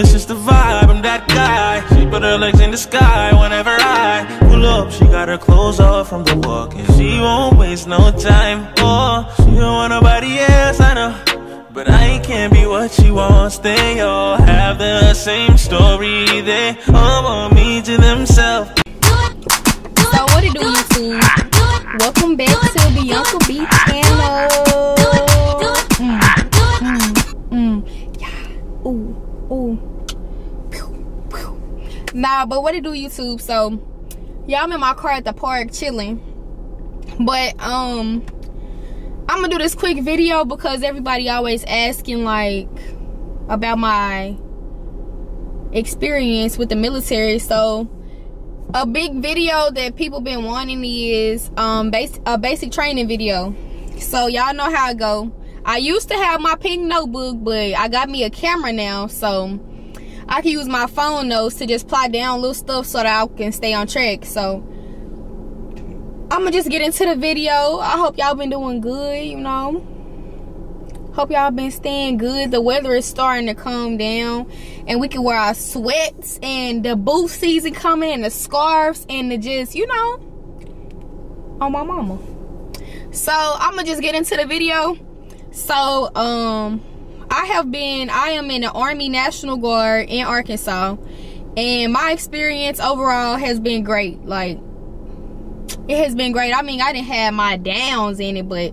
it's just a vibe, I'm that guy. She put her legs in the sky whenever I pull up. She got her clothes off from the walk, and she won't waste no time. Oh, she don't want nobody else, I know, but I can't be what she wants. They all have the same story, they all want me to themselves. So what it do, YouTube? Welcome back to the Uncle B channel. Nah, but what it do, YouTube? So yeah, I'm in my car at the park chilling, but I'm gonna do this quick video because everybody always asking like about my experience with the military. So a big video that people been wanting is a basic training video. So y'all know how it go. I used to have my pink notebook, but I got me a camera now, so I can use my phone notes to just plot down little stuff so that I can stay on track. So I'm gonna just get into the video. I hope y'all been doing good, you know. Hope y'all been staying good. The weather is starting to calm down and we can wear our sweats, and the boot season coming, and the scarves, and the just, you know, on my mama. So I'm gonna just get into the video. So I am in the Army National Guard in Arkansas, and my experience overall has been great. Like, it has been great. I mean, I didn't have my downs in it, but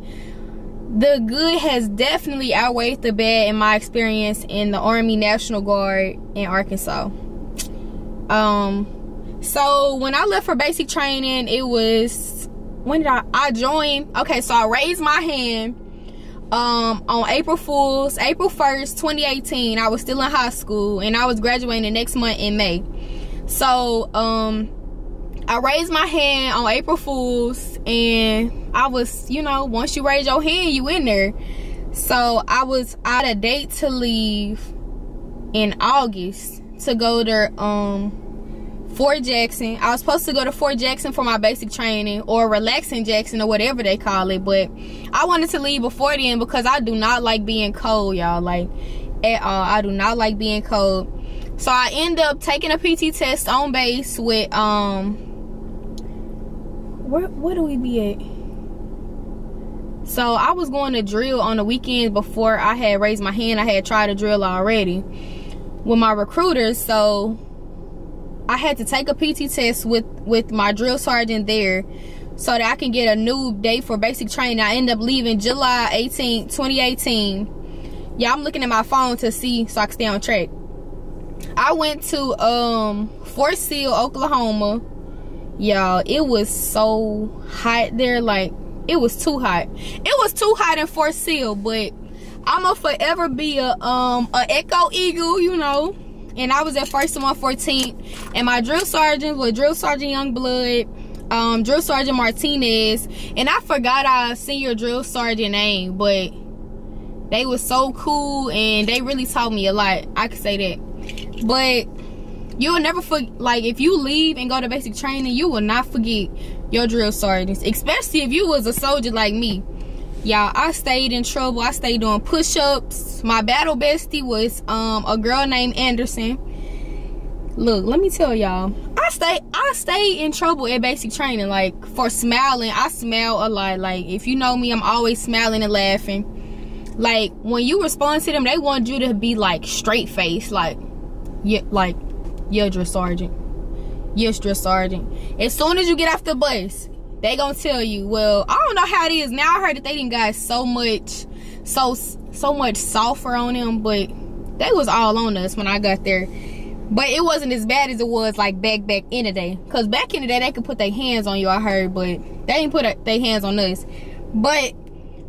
the good has definitely outweighed the bad in my experience in the Army National Guard in Arkansas. So when I left for basic training, it was, when did I joined? Okay, so I raised my hand on April Fool's, April 1st, 2018. I was still in high school, and I was graduating the next month in May. So I raised my hand on April Fool's, and I was, you know, once you raise your hand, you in there. So I was out of date to leave in August to go to Fort Jackson. I was supposed to go to Fort Jackson for my basic training, or relaxing Jackson, or whatever they call it, but I wanted to leave before then because I do not like being cold, y'all, like, at all. I do not like being cold. So I end up taking a PT test on base with where do we be at? So I was going to drill on the weekend. Before I had raised my hand, I had tried to drill already with my recruiters, so I had to take a PT test with my drill sergeant there so that I can get a new date for basic training. I end up leaving July 18, 2018. Yeah, I'm looking at my phone to see so I can stay on track. I went to Fort Sill, Oklahoma. Y'all, it was so hot there. Like, it was too hot. It was too hot in Fort Sill, but I'ma forever be a Echo Eagle, you know. And I was at First and 114th, and my drill sergeant was Drill Sergeant Youngblood, Drill Sergeant Martinez, and I forgot our senior drill sergeant name, but they was so cool, and they really taught me a lot, I can say that. But you'll never forget, like, if you leave and go to basic training, you will not forget your drill sergeants, especially if you was a soldier like me. Y'all, I stayed in trouble. I stayed doing push-ups. My battle bestie was a girl named Anderson. Look, let me tell y'all, I stayed in trouble at basic training, like, for smiling. I smile a lot. Like, if you know me, I'm always smiling and laughing. Like, when you respond to them, they want you to be like straight face, like, yeah, like, yeah, drill sergeant, yes, drill sergeant. As soon as you get off the bus, they gonna tell you, well, I don't know how it is now. I heard that they didn't got so much sulfur on them, but they was all on us when I got there. But it wasn't as bad as it was like back in the day, because back in the day they could put their hands on you, I heard, but they didn't put their hands on us. But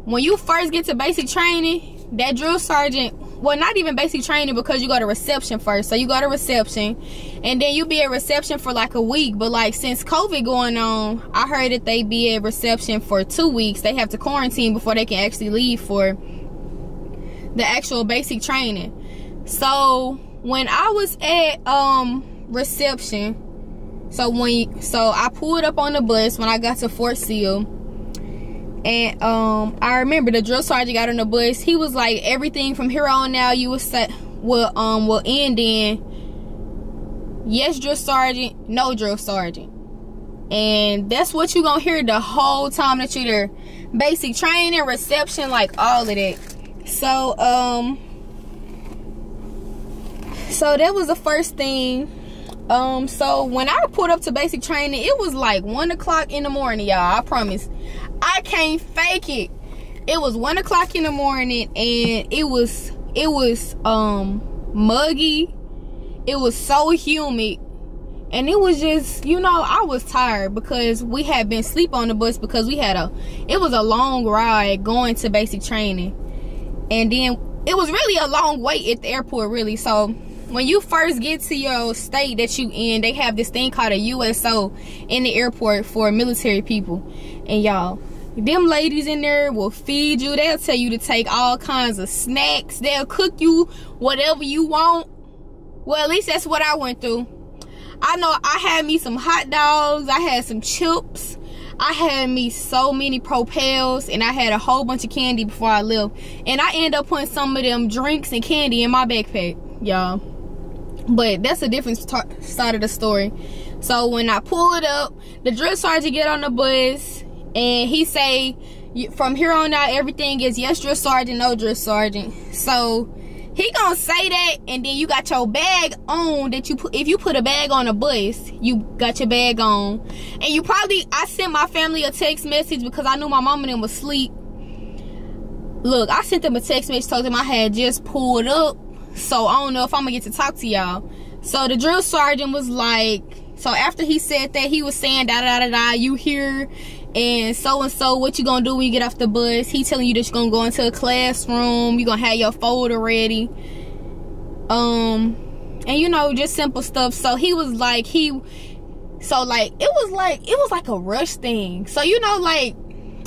when you first get to basic training, that drill sergeant, well, not even basic training, because you go to reception first. So you go to reception, and then you be at reception for like a week. But like, since COVID going on, I heard that they be at reception for 2 weeks. They have to quarantine before they can actually leave for the actual basic training. So when I was at reception, so I pulled up on the bus when I got to Fort Sill. And I remember the drill sergeant got on the bus. He was like, everything from here on now, you will say, will end in yes drill sergeant, no drill sergeant. And that's what you're gonna hear the whole time that you're there. Basic training, reception, like all of that. So so that was the first thing. So when I pulled up to basic training, it was like 1 o'clock in the morning, y'all. I promise I can't fake it. It was 1 o'clock in the morning, and it was muggy, it was so humid, and it was just, you know, I was tired because we had been asleep on the bus because we had it was a long ride going to basic training, and then it was really a long wait at the airport, really. So when you first get to your state that you in, they have this thing called a USO in the airport for military people. And y'all, them ladies in there will feed you. They'll tell you to take all kinds of snacks. They'll cook you whatever you want. Well, at least that's what I went through. I know I had me some hot dogs. I had some chips. I had me so many Propels, and I had a whole bunch of candy before I left. And I ended up putting some of them drinks and candy in my backpack, y'all. But that's a different side of the story. So when I pull it up, the drill sergeant get on the bus, and he say, from here on out, everything is yes drill sergeant, no drill sergeant. So he gonna say that, and then you got your bag on that you put. If you put a bag on a bus, you got your bag on, and you probably. I sent my family a text message because I knew my mom and them was asleep. Look, I sent them a text message, told them I had just pulled up. So I don't know if I'm gonna get to talk to y'all. So the drill sergeant was like, so after he said that, he was saying da da da da, you here, and so what you gonna do when you get off the bus. He telling you that you're gonna go into a classroom, you're gonna have your folder ready, and you know, just simple stuff. So he was like, it was like a rush thing. So you know, like,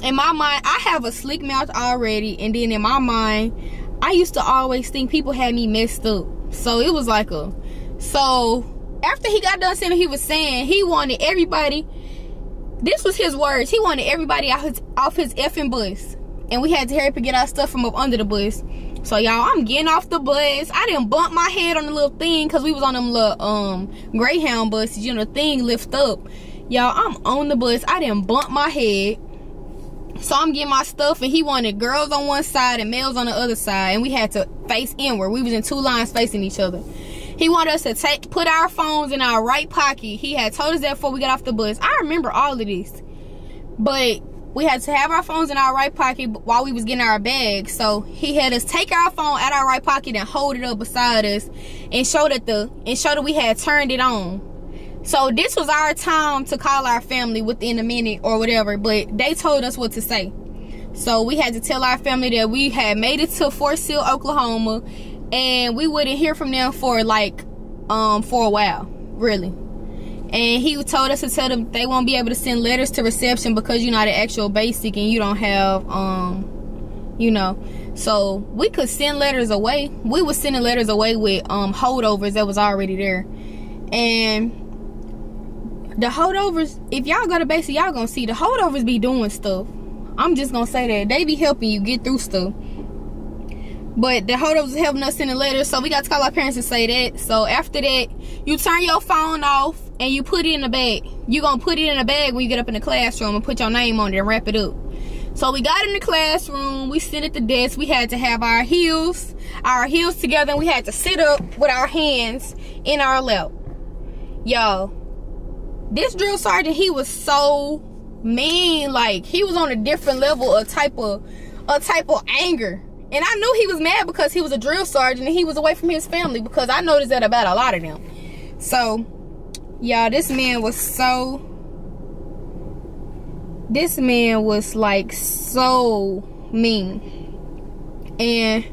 in my mind, I have a slick mouth already, and then in my mind, I used to always think people had me messed up. So it was like a, so after he got done saying what he was saying, he wanted everybody, this was his words, he wanted everybody off his effing bus. And we had to hurry up and get our stuff from up under the bus. So y'all, I'm getting off the bus. I didn't bump my head on the little thing because we was on them little Greyhound buses, you know, the thing lift up. Y'all, I'm on the bus. I didn't bump my head. So I'm getting my stuff, and he wanted girls on one side and males on the other side, and we had to face inward. We was in two lines facing each other. He wanted us to put our phones in our right pocket. He had told us that before we got off the bus. I remember all of this. But we had to have our phones in our right pocket while we was getting our bags. So he had us take our phone out our right pocket and hold it up beside us and show that we had turned it on. So this was our time to call our family within a minute or whatever, but they told us what to say. So we had to tell our family that we had made it to Fort Sill, Oklahoma, and we wouldn't hear from them for like for a while, really. And he told us to tell them they won't be able to send letters to reception because you're not an actual basic and you don't have you know. So we could send letters away. We were sending letters away with holdovers that was already there. And the holdovers, if y'all go to basic, y'all gonna see the holdovers be doing stuff. I'm just gonna say that. They be helping you get through stuff. But the holdovers helping us in the letters, so we got to call our parents and say that. So after that, you turn your phone off and you put it in a bag. You're gonna put it in a bag when you get up in the classroom and put your name on it and wrap it up. So we got in the classroom, we sit at the desk, we had to have our heels together, and we had to sit up with our hands in our lap. Y'all, this drill sergeant, he was so mean. Like, he was on a different level, a type of anger. And I knew he was mad because he was a drill sergeant and he was away from his family, because I noticed that about a lot of them. So, y'all, this man was like so mean. And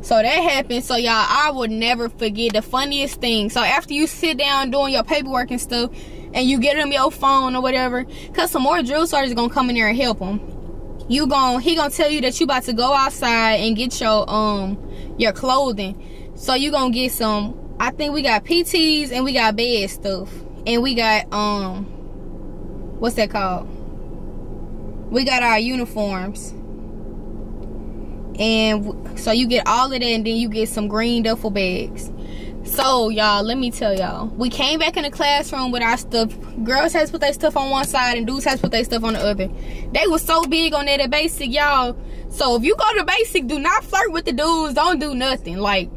so that happened. So y'all, I would never forget the funniest thing. So after you sit down doing your paperwork and stuff, and you get him your phone or whatever, because some more drill sergeants gonna come in there and help him. He gonna tell you that you about to go outside and get your clothing. So you gonna get some, I think we got PTs and we got bed stuff, and we got what's that called, we got our uniforms. And so you get all of that, and then you get some green duffel bags. So y'all, let me tell y'all, we came back in the classroom with our stuff. Girls had to put their stuff on one side and dudes had to put their stuff on the other. They was so big on that at basic, y'all. So if you go to basic, do not flirt with the dudes. Don't do nothing. Like,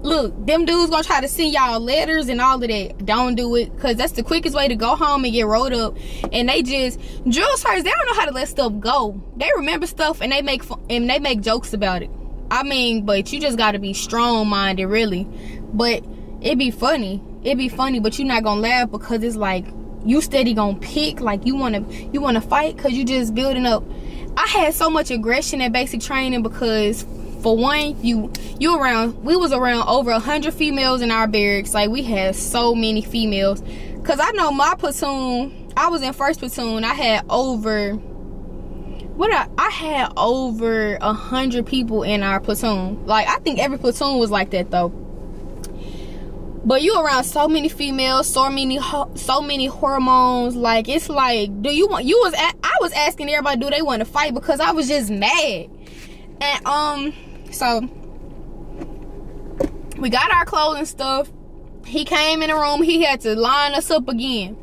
look, them dudes gonna try to send y'all letters and all of that. Don't do it, because that's the quickest way to go home and get rolled up. And they just, drill sergeants, they don't know how to let stuff go. They remember stuff and they make jokes about it. I mean, but you just gotta be strong-minded, really. But it be funny. It be funny, but you're not gonna laugh, because it's like you steady gonna pick. Like you wanna fight, because you just building up. I had so much aggression at basic training because, for one, we was around over 100 females in our barracks. Like, we had so many females. Cause I know my platoon, I was in first platoon, I had over, I had over 100 people in our platoon. Like, I think every platoon was like that though. But you around so many females, so many hormones. Like, it's like, I was asking everybody, do they want to fight? Because I was just mad. And so we got our clothes and stuff. He came in the room. He had to line us up again.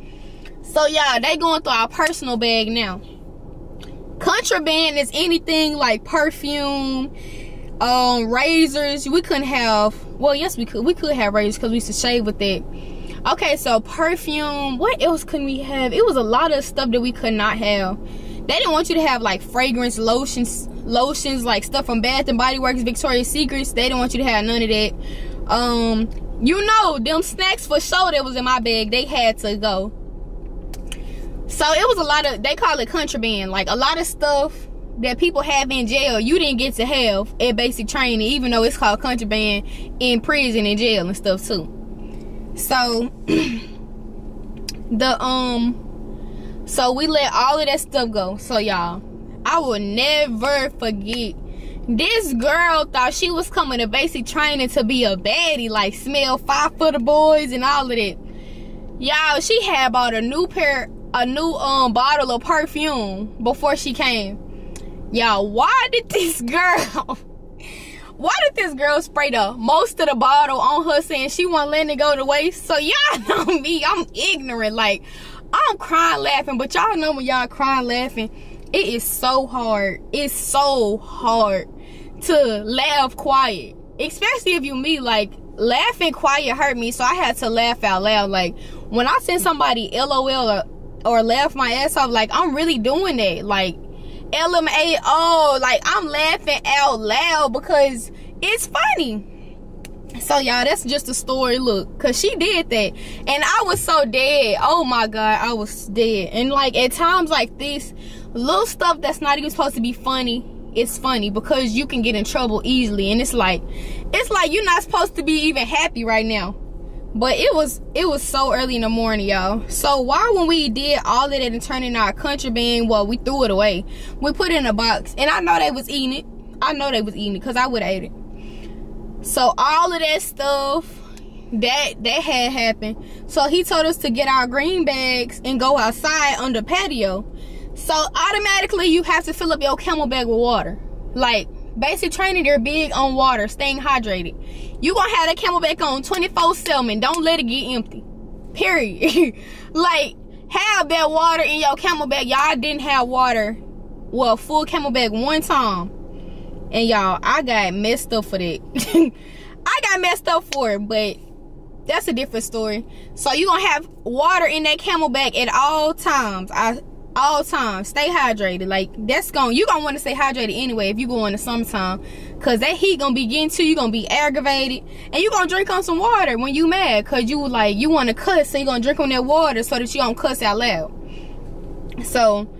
So y'all, they going through our personal bag now. Contraband is anything like perfume, razors. We couldn't have, well, yes we could. We could have razors because we used to shave with it. Okay, so perfume. What else couldn't we have? It was a lot of stuff that we could not have. They didn't want you to have like fragrance, lotions, like stuff from Bath and Body Works, Victoria's Secrets. They didn't want you to have none of that. You know, them snacks for sure that was in my bag, they had to go. So it was a lot of, they call it contraband, like a lot of stuff that people have in jail, you didn't get to have at basic training, even though it's called contraband in prison and jail and stuff too. So so we let all of that stuff go. So y'all, I will never forget. This girl thought she was coming to basic training to be a baddie, like smell 5 foot of boys and all of that. Y'all, she had bought a new bottle of perfume before she came. Y'all, why did this girl spray the most of the bottle on her, saying she wasn't letting it go to waste? So y'all know me, I'm ignorant. Like, I'm crying laughing, but y'all know when y'all crying laughing, it is so hard. It's so hard to laugh quiet, especially if you me. Like, laughing quiet hurt me, so I had to laugh out loud. Like, when I send somebody LOL or laugh my ass off, like, I'm really doing that. Like, LMAO, like, I'm laughing out loud because it's funny. So y'all, that's just a story. Look, cause she did that and I was so dead. Oh my god, I was dead. And like, at times like this, little stuff that's not even supposed to be funny, it's funny because you can get in trouble easily. And it's like you're not supposed to be even happy right now. But it was so early in the morning, y'all. So why, when we did all of that and turned in our contraband, well, we threw it away. We put it in a box. And I know they was eating it. I know they was eating it because I would have ate it. So all of that stuff that had happened. So he told us to get our green bags and go outside on the patio. So automatically you have to fill up your camelback with water. Like, basic training, they're big on water, staying hydrated. You gonna have that camelback on 24/7. Don't let it get empty, period. Like, have that water in your camelback. Y'all didn't have water, well, full camelback one time. And y'all, I got messed up for that. I got messed up for it, but that's a different story. So you gonna have water in that camelback at all times. Stay hydrated. Like, that's gonna, you gonna want to stay hydrated anyway if you go in the summertime, cause that heat gonna be getting to you. You gonna be aggravated and you gonna drink on some water when you mad, cause you like, you wanna cuss, so you gonna drink on that water so that you don't cuss out loud. So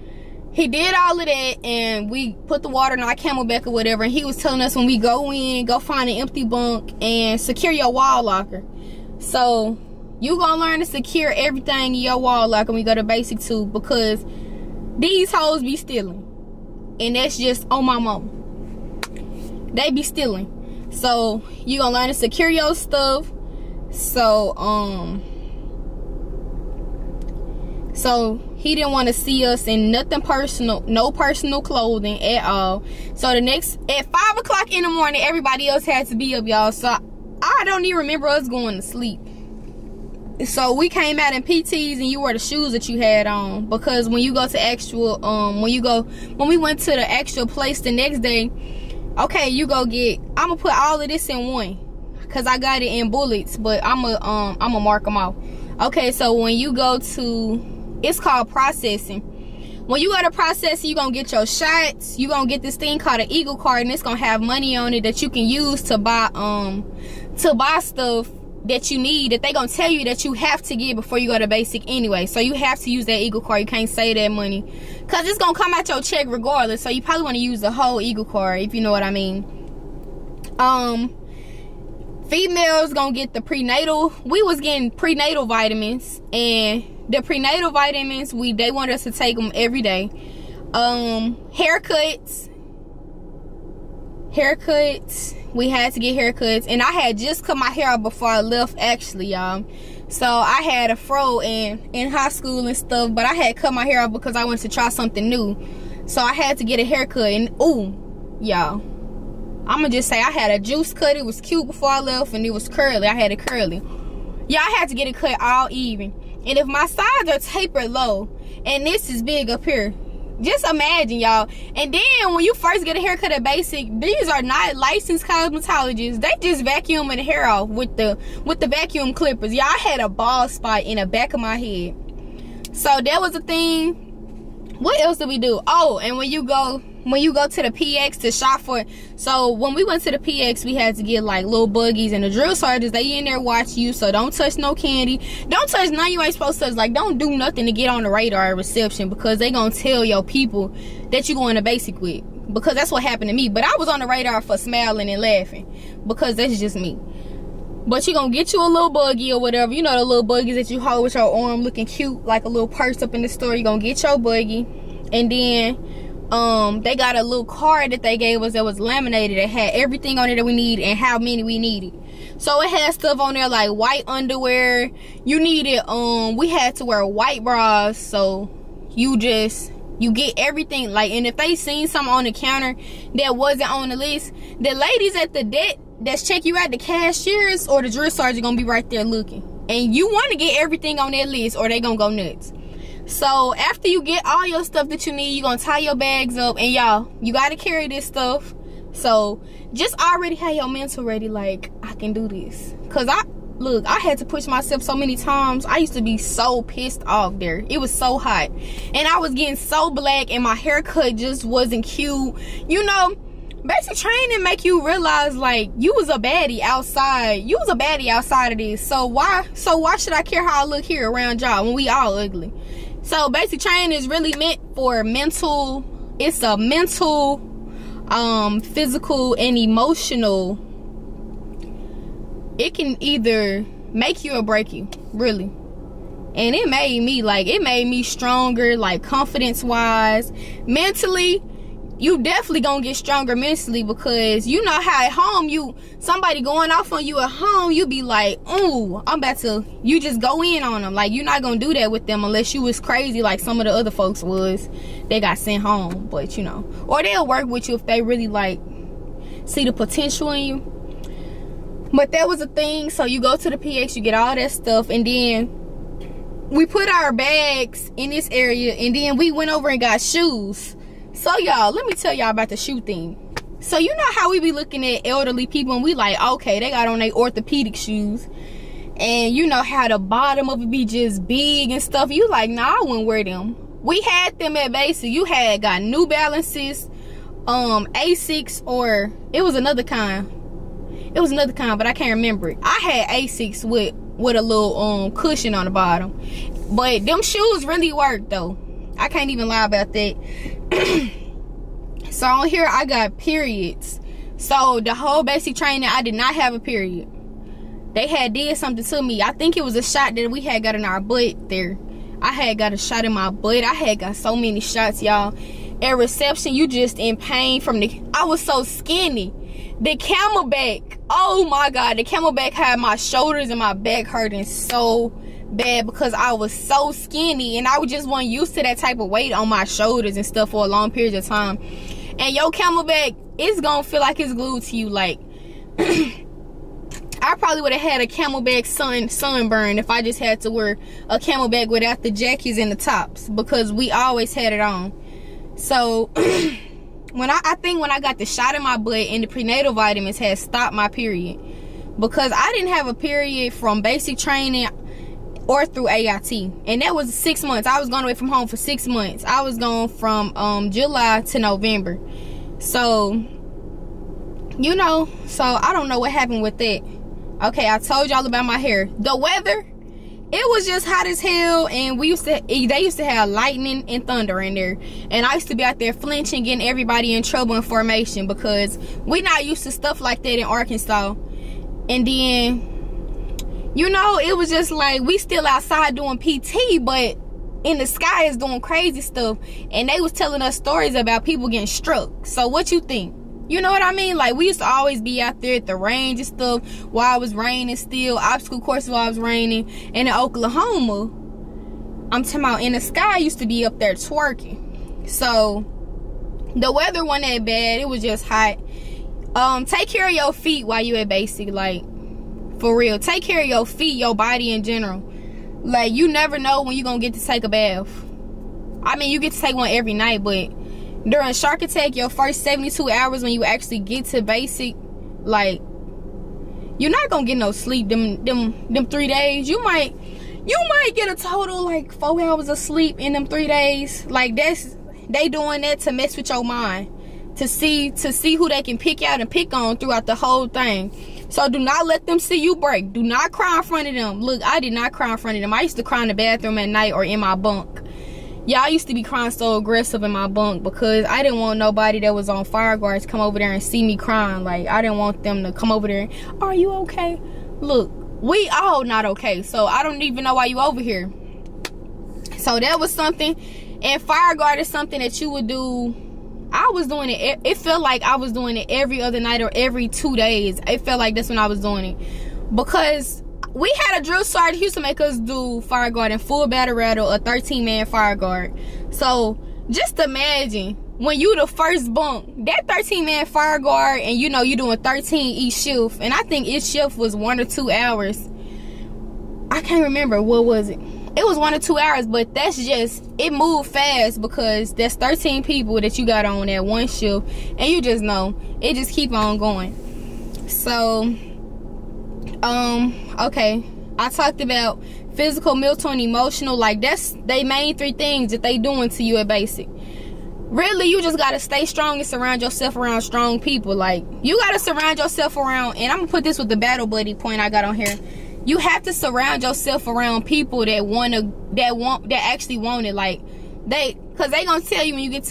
he did all of that, and we put the water in our camelback or whatever, and he was telling us when we go in, go find an empty bunk and secure your wall locker. So you gonna learn to secure everything in your wall locker when we go to basic too, because these hoes be stealing. And that's just on my mom. They be stealing. So you gonna learn to secure your stuff. So So he didn't want to see us in nothing personal, no personal clothing at all. So the next, at 5 o'clock in the morning, everybody else had to be up, y'all. So I don't even remember us going to sleep. So we came out in PTs and you wore the shoes that you had on, because when you go to actual, when we went to the actual place the next day, okay, you go get, I'm gonna put all of this in one, cause I got it in bullets, but I'm gonna mark them off. Okay, so when you go to, it's called processing. When you go to processing, you gonna get your shots. You gonna get this thing called an Eagle card, and it's gonna have money on it that you can use to buy stuff that you need, that they gonna tell you that you have to get before you go to basic anyway. So you have to use that Eagle card. You can't save that money, cause it's gonna come out your check regardless. So you probably want to use the whole Eagle card, if you know what I mean. Females gonna get the prenatal. We was getting prenatal vitamins, and the prenatal vitamins, they want us to take them every day. Haircuts, we had to get haircuts, and I had just cut my hair off before I left, actually, y'all. So I had a fro in high school and stuff, but I had cut my hair off because I wanted to try something new, so I had to get a haircut. And ooh, y'all, I'ma just say I had a juice cut. It was cute before I left, and it was curly. I had it curly, y'all. I had to get it cut all even. And if my sides are tapered low and this is big up here, just imagine, y'all. And then when you first get a haircut at basic, these are not licensed cosmetologists. They just vacuuming the hair off with the vacuum clippers. Y'all, I had a bald spot in the back of my head. So that was a thing. What else did we do? Oh, and when you go to the PX to shop for it. So when we went to the PX, we had to get like little buggies, and the drill sergeants, they in there watch you, so don't touch no candy, don't touch none you ain't supposed to touch. Like, don't do nothing to get on the radar at reception, because they gonna tell your people that you going to basic with, because that's what happened to me. But I was on the radar for smiling and laughing, because that's just me. But you gonna get you a little buggy or whatever, you know, the little buggies that you hold with your arm looking cute, like a little purse up in the store. You gonna get your buggy, and then they got a little card that they gave us that was laminated. It had everything on it that we needed and how many we needed. So it had stuff on there like white underwear. You needed, we had to wear white bras. So you get everything. Like, and if they seen something on the counter that wasn't on the list, the ladies at the debt that's check you out, the cashiers or the drill sergeant gonna be right there looking. And you wanna get everything on that list or they gonna go nuts. So after you get all your stuff that you need, you're gonna tie your bags up, and y'all, you gotta carry this stuff. So just already have your mental ready, like, I can do this. Cause I had to push myself so many times. I used to be so pissed off there. It was so hot, and I was getting so black, and my haircut just wasn't cute. You know, basic training make you realize, like, you was a baddie outside. You was a baddie outside of this. So why should I care how I look here around y'all when we all ugly? So basic training is really meant for mental, it's a mental, physical, and emotional. It can either make you or break you, really. And it made me, like, it made me stronger, like, confidence-wise. Mentally, you definitely gonna get stronger mentally, because you know how at home, somebody going off on you at home, you be like, ooh, you just go in on them. Like, you're not gonna do that with them unless you was crazy like some of the other folks was. They got sent home, but you know, or they'll work with you if they really like see the potential in you. But that was a thing. So you go to the PX, you get all that stuff, and then we put our bags in this area, and then we went over and got shoes. So y'all, let me tell y'all about the shoe thing. So you know how we be looking at elderly people and we like, okay, they got on their orthopedic shoes, and you know how the bottom of it be just big and stuff. You like, nah, I wouldn't wear them. We had them at basic. You had got New Balances, Asics, or it was another kind. It was another kind, but I can't remember it. I had Asics with a little cushion on the bottom. But them shoes really worked though. I can't even lie about that. So on here I got periods. So the whole basic training I did not have a period. They had did something to me. I think it was a shot that we had got in our butt there. I had got a shot in my butt. I had got so many shots, y'all. At reception, you just in pain from the, I was so skinny. The camelback, oh my god, the camelback had my shoulders and my back hurting so bad because I was so skinny and I just wasn't used to that type of weight on my shoulders and stuff for a long period of time. And your camelback, it's gonna feel like it's glued to you. Like I probably would have had a camelback sunburn if I just had to wear a camelback without the jackets and the tops, because we always had it on. So I think when I got the shot in my butt and the prenatal vitamins had stopped my period, because I didn't have a period from basic training or through AIT, and that was 6 months. I was gone away from home for 6 months. I was gone from July to November. So, you know, so I don't know what happened with that. Okay, I told y'all about my hair. The weather, it was just hot as hell, and they used to have lightning and thunder in there, and I used to be out there flinching, getting everybody in trouble in formation, because we not used to stuff like that in Arkansas. And then, you know, it was just like we still outside doing PT, but in the sky is doing crazy stuff. And they was telling us stories about people getting struck. So what you think? You know what I mean? Like, we used to always be out there at the range and stuff while it was raining still, obstacle courses while it was raining. And in Oklahoma, I'm talking about in the sky, used to be up there twerking. So the weather wasn't that bad. It was just hot. Take care of your feet while you at basic. Like, for real, take care of your feet, your body in general. Like, you never know when you're gonna get to take a bath. I mean, you get to take one every night, but during shark attack, your first 72 hours when you actually get to basic, like, you're not gonna get no sleep them 3 days. You might get a total like 4 hours of sleep in them 3 days. Like, that's, they doing that to mess with your mind, to see who they can pick out and pick on throughout the whole thing. So do not let them see you break. Do not cry in front of them. Look, I did not cry in front of them. I used to cry in the bathroom at night or in my bunk. Yeah, I used to be crying so aggressive in my bunk because I didn't want nobody that was on fire guard to come over there and see me crying. Like, I didn't want them to come over there and, are you okay? Look, we all not okay, so I don't even know why you over here. So that was something. And fire guard is something that you would do. I was doing it, it felt like I was doing it every other night or every 2 days. It felt like that's when I was doing it, because we had a drill sergeant who used to make us do fire guard and full battle rattle, a 13-man fire guard. So just imagine when you the first bunk, that 13-man fire guard, and you know you doing 13 each shift, and I think each shift was 1 or 2 hours. I can't remember, what was it? It was 1 or 2 hours, but that's just, it moved fast because that's 13 people that you got on that one shift, and you just know, it just keep on going. So, okay, I talked about physical, mental, and emotional. Like, that's they main three things that they doing to you at basic. Really, you just gotta stay strong and surround yourself around strong people. Like, you gotta surround yourself around, and I'm gonna put this with the battle buddy point I got on here. You have to surround yourself around people that actually want it. Like, cause they gonna tell you when you get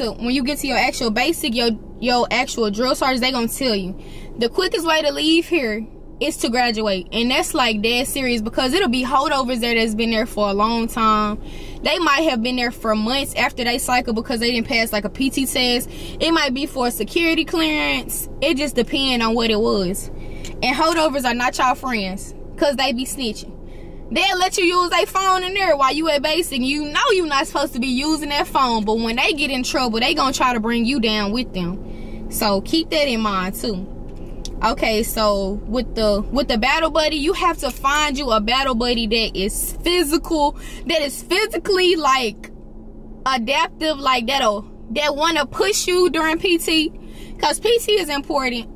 to your actual basic, your actual drill sergeant, they gonna tell you the quickest way to leave here is to graduate. And that's like dead serious, because it'll be holdovers there that's been there for a long time. They might have been there for months after they cycle because they didn't pass like a PT test. It might be for a security clearance. It just depends on what it was. And holdovers are not y'all friends, cause they be snitching. They'll let you use their phone in there while you at basic. You know you're not supposed to be using that phone, but when they get in trouble, they gonna try to bring you down with them. So keep that in mind too. Okay, so with the battle buddy, you have to find you a battle buddy that is physical, that is physically like adaptive, like that wanna push you during PT, cause PT is important.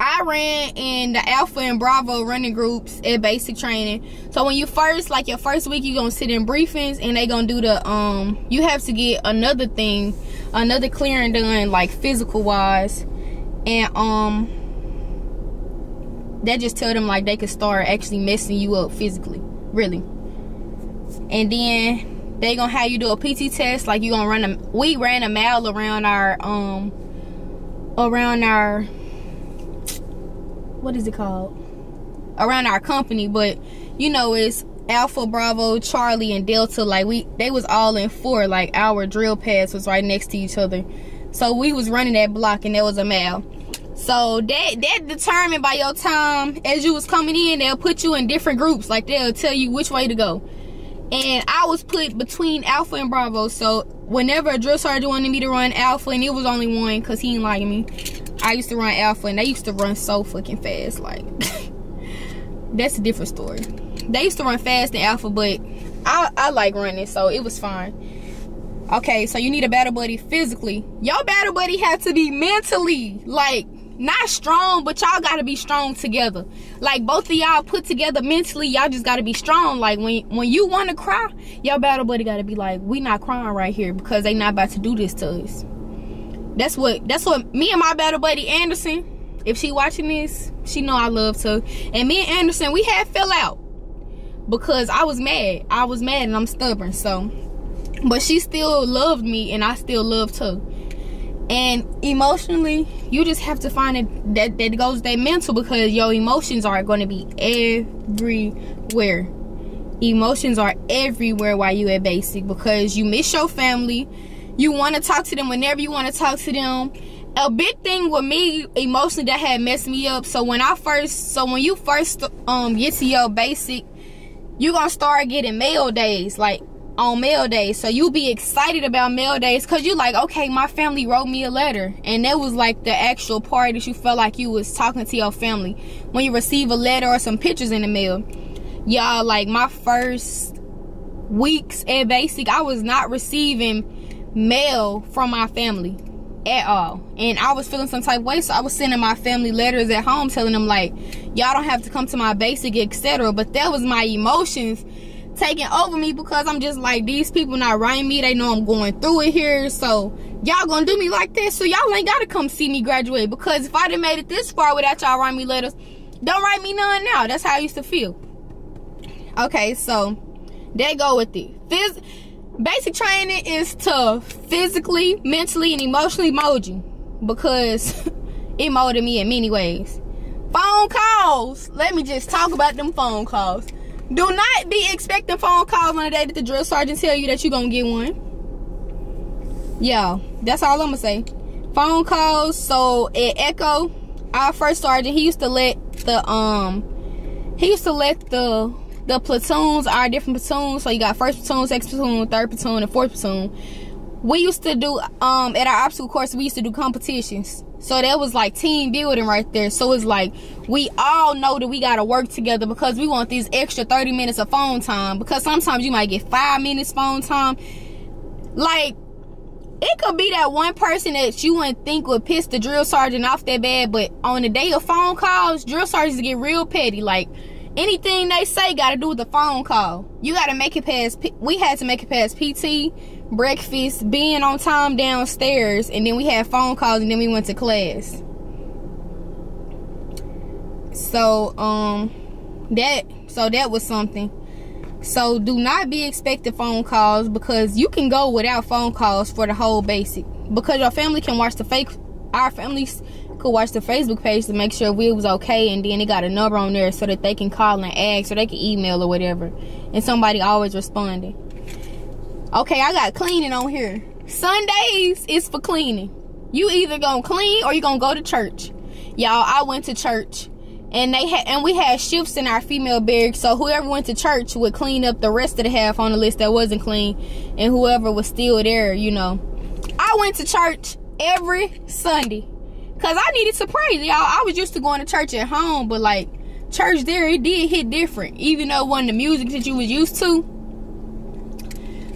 I ran in the Alpha and Bravo running groups at basic training. So when you first, like your first week, you're going to sit in briefings, and they going to do the, you have to get another clearing done, like physical wise. And, they just tell them like they could start actually messing you up physically, really. And then they going to have you do a PT test. Like, you going to we ran a mile around our what is it called, around our company, but you know it's Alpha, Bravo, Charlie, and Delta. Like, they was all in four. Like, our drill pads was right next to each other, so we was running that block, and there was a mile. So that determined by your time as you was coming in. They'll put you in different groups, like they'll tell you which way to go. And I was put between Alpha and Bravo. So whenever a drill sergeant wanted me to run Alpha, and it was only one because he didn't like me, I used to run Alpha, and they used to run so fucking fast. Like, that's a different story. They used to run fast in Alpha, but I like running, so it was fine. Okay, so you need a battle buddy physically. Your battle buddy had to be mentally, like, not strong, but y'all gotta be strong together. Like, both of y'all put together mentally, y'all just gotta be strong. Like, when you wanna cry, your battle buddy gotta be like, we not crying right here because they not about to do this to us. That's what me and my battle buddy Anderson, if she watching this, she know I love her. And me and Anderson, we had fell out because I was mad and I'm stubborn. So, but she still loved me and I still loved her. And emotionally, you just have to find it that goes that mental, because your emotions are going to be everywhere. Emotions are everywhere while you at basic, because you miss your family. You want to talk to them whenever you want to talk to them. A big thing with me emotionally that had messed me up. So when you first get to your basic, you're going to start getting mail days, like, on mail days. So you'll be excited about mail days because you're like, okay, my family wrote me a letter. And that was like the actual part that you felt like you was talking to your family when you receive a letter or some pictures in the mail. Y'all, like, my first weeks at basic, I was not receiving mail from my family at all, and I was feeling some type of way. So I was sending my family letters at home telling them, like, y'all don't have to come to my basic, etc. But that was my emotions taking over me, because I'm just like, these people not writing me, they know I'm going through it here, so y'all gonna do me like this, so y'all ain't gotta come see me graduate, because if I done made it this far without y'all writing me letters, don't write me none now. That's how I used to feel. Okay, so they go with it. Basic training is to physically, mentally, and emotionally mold you, because it molded me in many ways. Phone calls, let me just talk about them phone calls. Do not be expecting phone calls on the day that the drill sergeant tell you that you're going to get one. Yeah, that's all I'm going to say. Phone calls. So at Echo, our first sergeant, he used to let the platoons, our different platoons. So you got first platoon, second platoon, third platoon, and fourth platoon. We used to do, at our obstacle course, we used to do competitions. So that was like team building right there. So it's like, we all know that we got to work together, because we want these extra 30 minutes of phone time, because sometimes you might get 5 minutes phone time. Like, it could be that one person that you wouldn't think would piss the drill sergeant off that bad, but on the day of phone calls, drill sergeants get real petty. Like, anything they say got to do with the phone call. You got to make it past, we had to make it past PT, breakfast, being on time downstairs, and then we had phone calls, and then we went to class. So, that was something. So do not be expecting phone calls, because you can go without phone calls for the whole basic, because your family can watch our families could watch the Facebook page to make sure we was okay, and then it got a number on there so that they can call and ask, or they can email or whatever, and somebody always responded. Okay, I got cleaning on here. Sundays is for cleaning. You either gonna clean or you gonna go to church. Y'all, I went to church, and we had shifts in our female barrack, so whoever went to church would clean up the rest of the half on the list that wasn't clean, and whoever was still there, you know. I went to church every Sunday because I needed to pray, y'all. I was used to going to church at home, but like, church there, it did hit different, even though it wasn't the music that you was used to.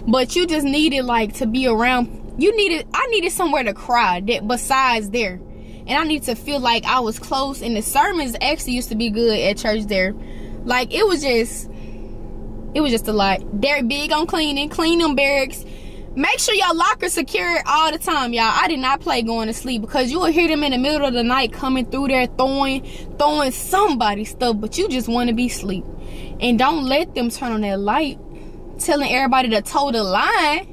But you just needed, like, to be around. I needed somewhere to cry that besides there. And I need to feel like I was close. And the sermons actually used to be good at church there. Like, it was just a lot. They're big on cleaning. Clean them barracks. Make sure your locker's secure all the time, y'all. I did not play going to sleep, because you will hear them in the middle of the night coming through there throwing somebody's stuff. But you just want to be asleep. And don't let them turn on that light, telling everybody to toe the line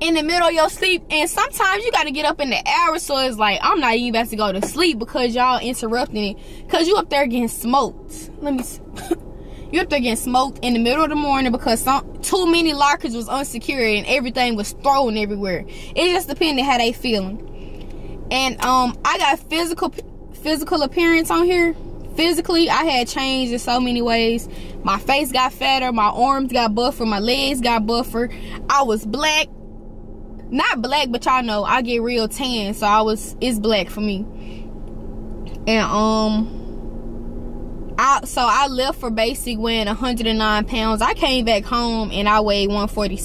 in the middle of your sleep. And sometimes you got to get up in the hour, so it's like, I'm not even about to go to sleep because y'all interrupting it, because you up there getting smoked. You up there getting smoked in the middle of the morning, because too many lockers was unsecured and everything was thrown everywhere. It just depended how they feeling. And I got physical physical appearance on here, physically I had changed in so many ways. My face got fatter, my arms got buffer, my legs got buffer. I was black, not black, but y'all know I get real tan, so I was, it's black for me. And so I left for basic weighing 109 pounds. I came back home and I weighed 146.